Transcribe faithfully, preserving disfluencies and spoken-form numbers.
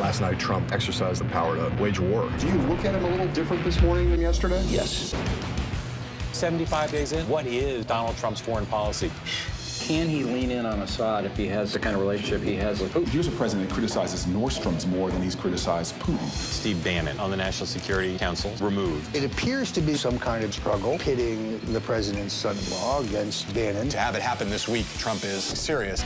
Last night, Trump exercised the power to wage war. Do you look at him a little different this morning than yesterday? Yes. seventy-five days in, what is Donald Trump's foreign policy? Can he lean in on Assad if he has the kind of relationship he has with Putin? Here's a president that criticizes Nordstrom's more than he's criticized Putin. Steve Bannon on the National Security Council, removed. It appears to be some kind of struggle pitting the president's son-in-law against Bannon. To have it happen this week, Trump is serious.